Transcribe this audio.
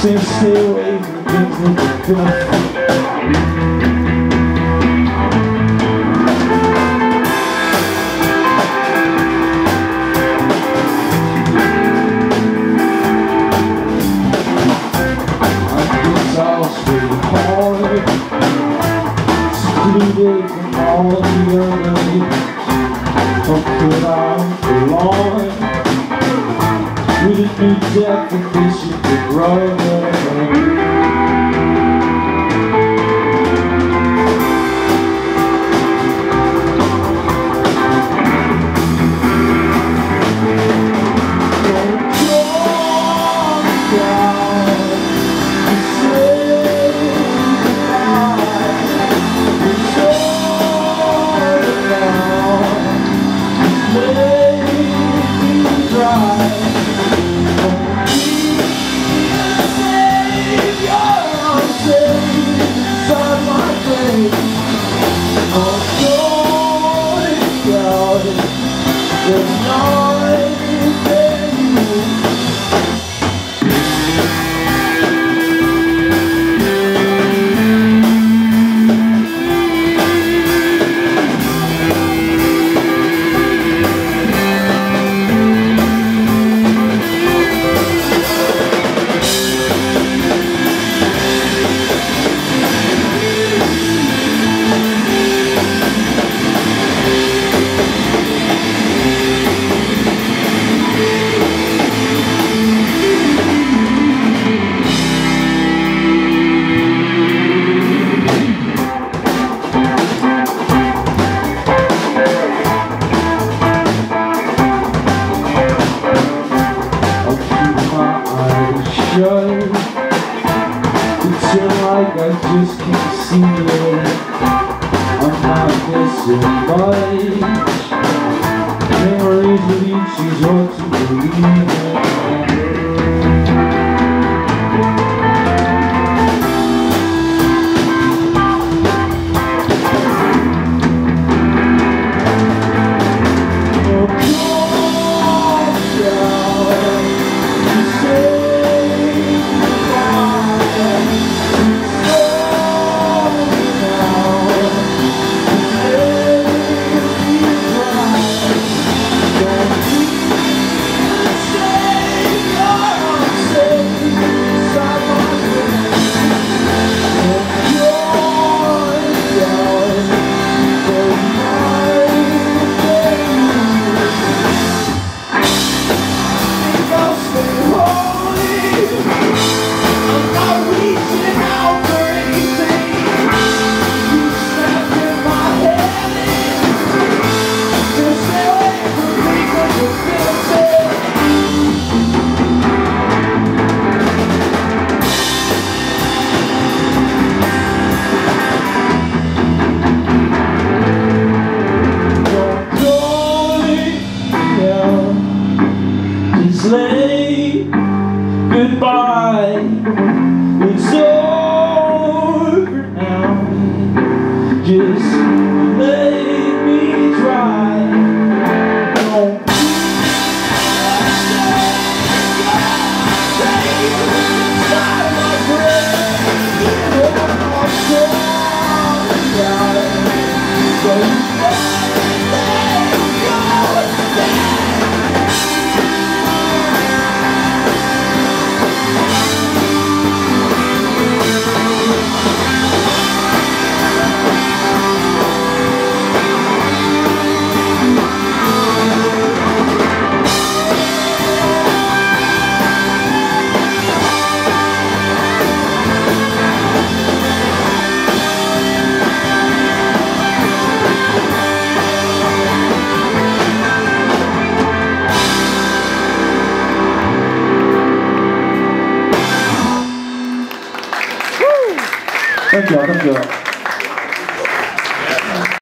Sam, stay away from things we've done. From all the other people, up to our lawn, we didn't need definition to grow up. Thank you all, thank you all.